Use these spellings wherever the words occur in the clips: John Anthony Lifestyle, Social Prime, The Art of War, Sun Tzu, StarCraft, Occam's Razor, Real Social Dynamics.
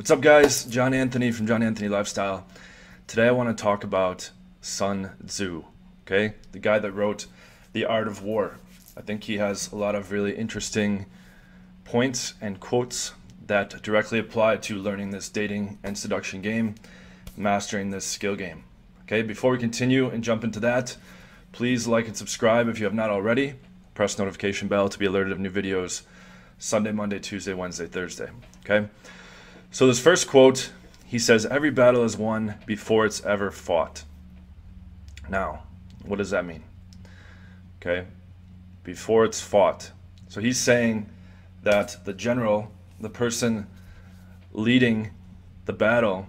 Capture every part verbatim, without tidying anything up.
What's up, guys? John Anthony from John Anthony Lifestyle. Today I want to talk about Sun Tzu, okay? The guy that wrote The Art of War. I think he has a lot of really interesting points and quotes that directly apply to learning this dating and seduction game, mastering this skill game. Okay, before we continue and jump into that, please like and subscribe if you have not already. Press notification bell to be alerted of new videos Sunday, Monday, Tuesday, Wednesday, Thursday. Okay, so this first quote, he says, "Every battle is won before it's ever fought." Now, what does that mean? Okay, before it's fought. So he's saying that the general, the person leading the battle,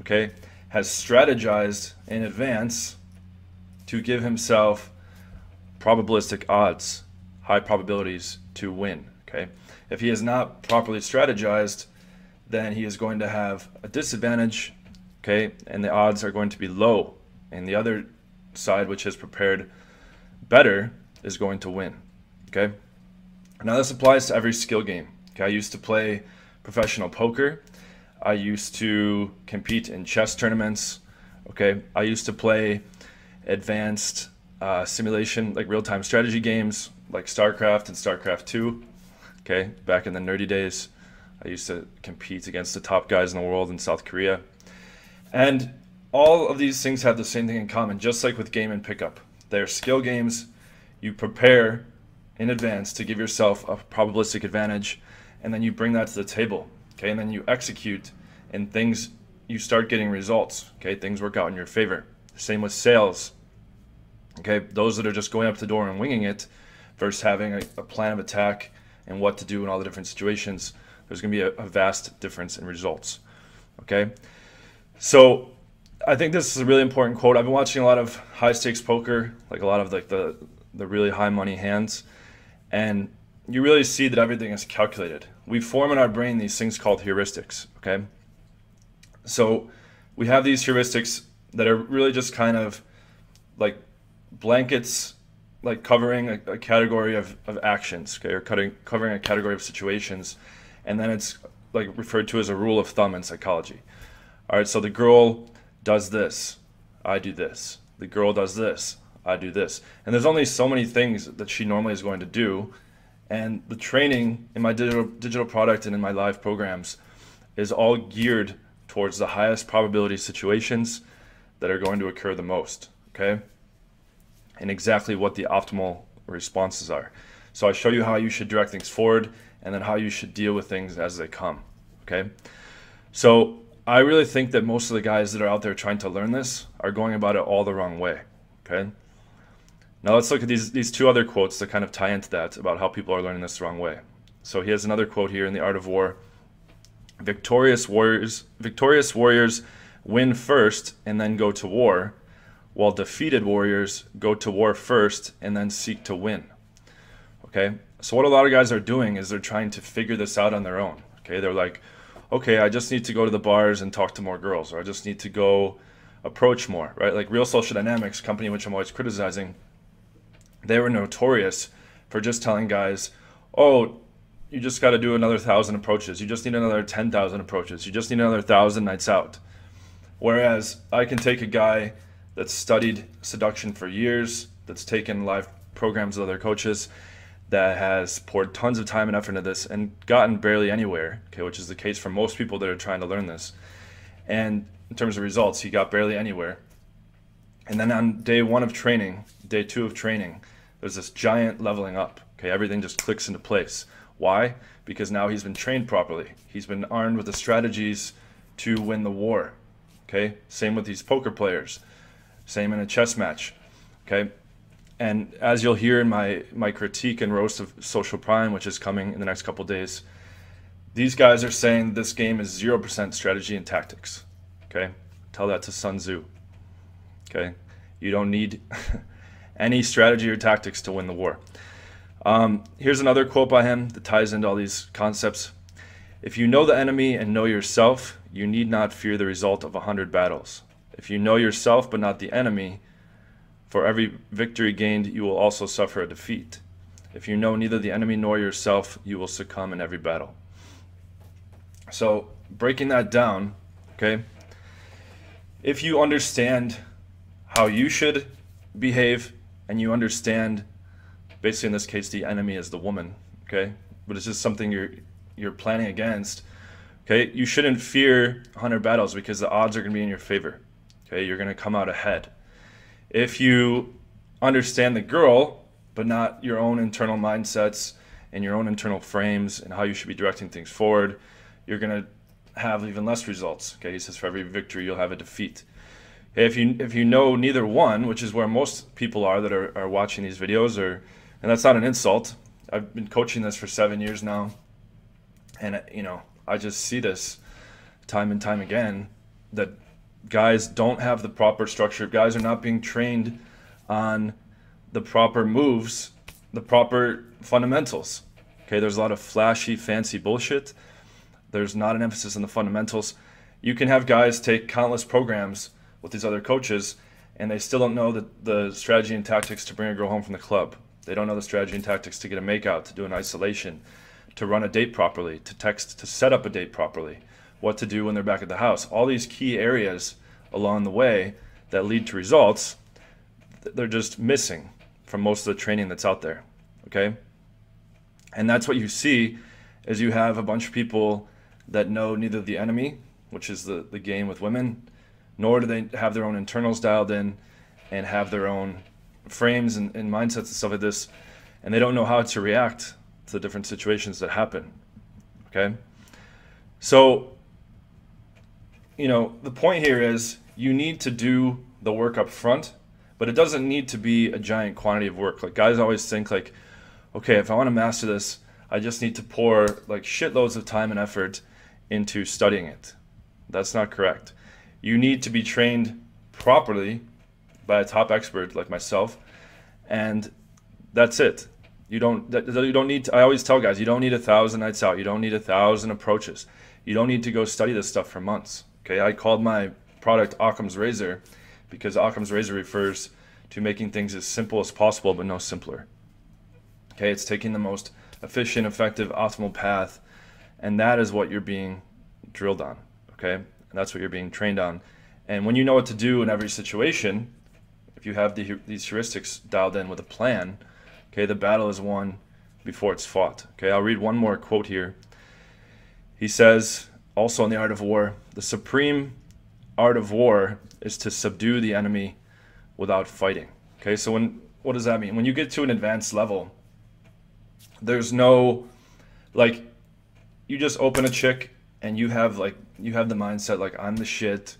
okay, has strategized in advance to give himself probabilistic odds, high probabilities to win, okay? If he has not properly strategized, then he is going to have a disadvantage, okay? And the odds are going to be low. And the other side, which is prepared better, is going to win, okay? Now this applies to every skill game. Okay, I used to play professional poker. I used to compete in chess tournaments. Okay, I used to play advanced uh, simulation, like real-time strategy games, like StarCraft and StarCraft two. Okay, back in the nerdy days, I used to compete against the top guys in the world in South Korea. And all of these things have the same thing in common, just like with game and pickup. They're skill games. You prepare in advance to give yourself a probabilistic advantage, and then you bring that to the table, okay? And then you execute, and things, you start getting results, okay? Things work out in your favor. Same with sales, okay? Those that are just going up to the door and winging it versus having a, a plan of attack and what to do in all the different situations, there's gonna be a, a vast difference in results, okay? So I think this is a really important quote. I've been watching a lot of high stakes poker, like a lot of like the, the really high money hands, and you really see that everything is calculated. We form in our brain these things called heuristics, okay? So we have these heuristics that are really just kind of like blankets, like covering a, a category of, of actions, okay? Or cutting, covering a category of situations. And then it's like referred to as a rule of thumb in psychology. All right, so the girl does this, I do this. The girl does this, I do this. And there's only so many things that she normally is going to do, and the training in my digital digital product and in my live programs is all geared towards the highest probability situations that are going to occur the most, okay? And exactly what the optimal responses are. So I show you how you should direct things forward, and then how you should deal with things as they come, okay? So I really think that most of the guys that are out there trying to learn this are going about it all the wrong way, okay? Now let's look at these, these two other quotes that kind of tie into that about how people are learning this the wrong way. So here's another quote here in The Art of War. Victorious warriors, victorious warriors win first and then go to war, while defeated warriors go to war first and then seek to win. Okay, so what a lot of guys are doing is they're trying to figure this out on their own. Okay, they're like, okay, I just need to go to the bars and talk to more girls, or I just need to go approach more, right? Like Real Social Dynamics, company which I'm always criticizing, they were notorious for just telling guys, oh, you just got to do another thousand approaches. You just need another ten thousand approaches. You just need another thousand nights out. Whereas I can take a guy that's studied seduction for years, that's taken live programs with other coaches, that has poured tons of time and effort into this and gotten barely anywhere, okay, which is the case for most people that are trying to learn this. And in terms of results, he got barely anywhere. And then on day one of training, day two of training, there's this giant leveling up. Okay, everything just clicks into place. Why? Because now he's been trained properly. He's been armed with the strategies to win the war. Okay, same with these poker players. Same in a chess match. Okay, and as you'll hear in my my critique and roast of Social Prime, which is coming in the next couple days, these guys are saying this game is zero percent strategy and tactics. Okay, tell that to Sun Tzu. Okay, you don't need any strategy or tactics to win the war. Um, here's another quote by him that ties into all these concepts. If you know the enemy and know yourself, you need not fear the result of a hundred battles. If you know yourself but not the enemy, for every victory gained, you will also suffer a defeat. If you know neither the enemy nor yourself, you will succumb in every battle. So breaking that down, okay, if you understand how you should behave and you understand, basically in this case, the enemy is the woman, okay, but it's just something you're you're planning against, okay, you shouldn't fear one hundred battles because the odds are going to be in your favor, okay, you're going to come out ahead. If you understand the girl, but not your own internal mindsets and your own internal frames and how you should be directing things forward, you're going to have even less results, okay, he says for every victory you'll have a defeat. Okay, if you if you know neither one, which is where most people are that are, are watching these videos, or, and that's not an insult, I've been coaching this for seven years now, and you know, I just see this time and time again, that guys don't have the proper structure, guys are not being trained on the proper moves, the proper fundamentals. Okay, there's a lot of flashy, fancy bullshit. There's not an emphasis on the fundamentals. You can have guys take countless programs with these other coaches, and they still don't know the, the strategy and tactics to bring a girl home from the club. They don't know the strategy and tactics to get a makeout, to do an isolation, to run a date properly, to text, to set up a date properly, what to do when they're back at the house. All these key areas along the way that lead to results, they're just missing from most of the training that's out there, okay? And that's what you see, is you have a bunch of people that know neither the enemy, which is the, the game with women, nor do they have their own internals dialed in and have their own frames and, and mindsets and stuff like this, and they don't know how to react to the different situations that happen, okay? So, you know, the point here is you need to do the work up front, but it doesn't need to be a giant quantity of work. Like, guys always think like, okay, if I want to master this, I just need to pour like shitloads of time and effort into studying it. That's not correct. You need to be trained properly by a top expert like myself, and that's it. You don't, you don't need to, I always tell guys, you don't need a thousand nights out. You don't need a thousand approaches. You don't need to go study this stuff for months. Okay, I called my product Occam's Razor because Occam's Razor refers to making things as simple as possible, but no simpler. Okay, it's taking the most efficient, effective, optimal path, and that is what you're being drilled on, okay? And that's what you're being trained on. And when you know what to do in every situation, if you have the, these heuristics dialed in with a plan, okay, the battle is won before it's fought. Okay, I'll read one more quote here. He says, also in The Art of War, the supreme art of war is to subdue the enemy without fighting. Okay, so when, what does that mean? When you get to an advanced level, there's no, like, you just open a chick and you have like, you have the mindset like, I'm the shit,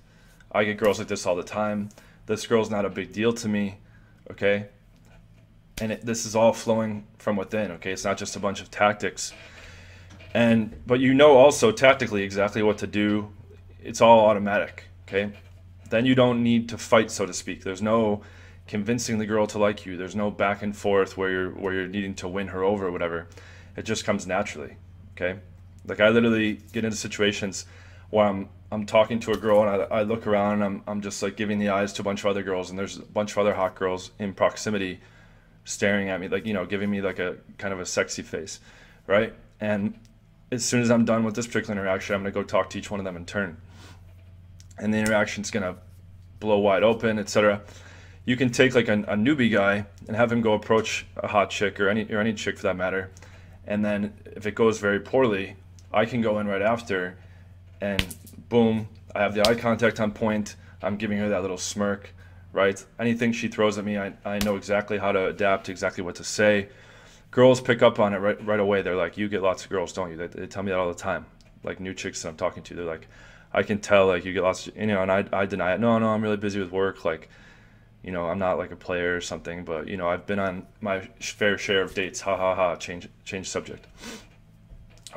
I get girls like this all the time, this girl's not a big deal to me, okay? And it, this is all flowing from within, okay? It's not just a bunch of tactics. And, but you know also tactically exactly what to do. It's all automatic, okay? Then you don't need to fight, so to speak. There's no convincing the girl to like you. There's no back and forth where you're, where you're needing to win her over or whatever. It just comes naturally, okay? Like, I literally get into situations where I'm, I'm talking to a girl and I, I look around and I'm, I'm just like giving the eyes to a bunch of other girls, and there's a bunch of other hot girls in proximity staring at me, like, you know, giving me like a kind of a sexy face, right? And as soon as I'm done with this particular interaction, I'm going to go talk to each one of them in turn. And the interaction's going to blow wide open, et cetera. You can take like a, a newbie guy and have him go approach a hot chick or any or any chick for that matter, and then if it goes very poorly, I can go in right after, and boom, I have the eye contact on point. I'm giving her that little smirk, right? Anything she throws at me, I I know exactly how to adapt, exactly what to say. Girls pick up on it right right away. They're like, you get lots of girls, don't you? They, they tell me that all the time. Like, new chicks that I'm talking to, they're like, I can tell, like, you get lots of, you know, and I I deny it. No, no, I'm really busy with work, like, you know, I'm not like a player or something, but, you know, I've been on my fair share of dates. Ha ha ha, change, change subject.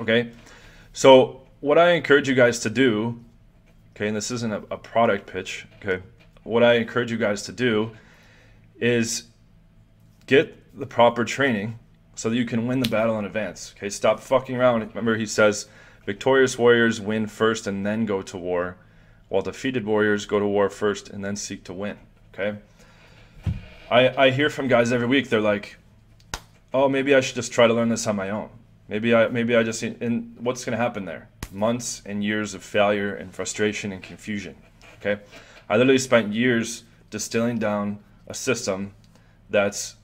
Okay, so what I encourage you guys to do, okay, and this isn't a, a product pitch, okay, what I encourage you guys to do is get the proper training so that you can win the battle in advance, okay? Stop fucking around. Remember, he says, victorious warriors win first and then go to war, while defeated warriors go to war first and then seek to win. Okay, I, I hear from guys every week, they're like, oh, maybe I should just try to learn this on my own. Maybe I, maybe I just, and what's going to happen there? months and years of failure and frustration and confusion. Okay, I literally spent years distilling down a system that's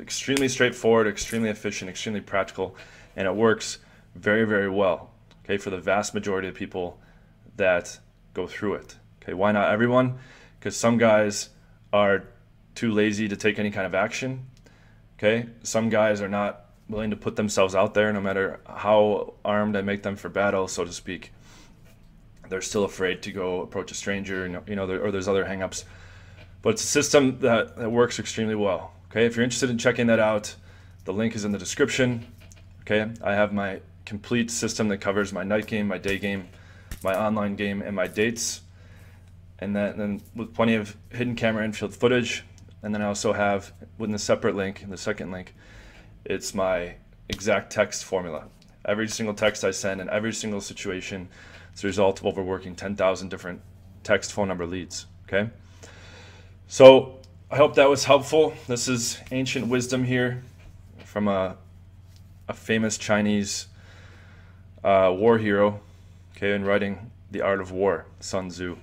extremely straightforward, extremely efficient, extremely practical, and it works very, very well, okay, for the vast majority of people that go through it. Okay, why not everyone? Because some guys are too lazy to take any kind of action. Okay, some guys are not willing to put themselves out there, no matter how armed I make them for battle, so to speak. They're still afraid to go approach a stranger, you know, or there's other hangups. But it's a system that, that works extremely well. Okay, if you're interested in checking that out, the link is in the description. Okay, I have my complete system that covers my night game, my day game, my online game, and my dates, and that, and then with plenty of hidden camera and field footage. And then I also have, within the separate link, in the second link, it's my exact text formula. Every single text I send in every single situation, it's a result of overworking ten thousand different text phone number leads. Okay, so I hope that was helpful. This is ancient wisdom here from a, a famous Chinese uh, war hero, okay, in writing The Art of War, Sun Tzu.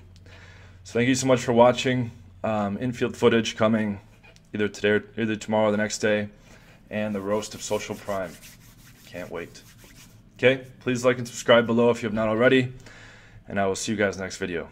So thank you so much for watching. Um, infield footage coming either today or either tomorrow or the next day, and the roast of Social Prime. Can't wait. Okay, please like and subscribe below if you have not already, and I will see you guys next video.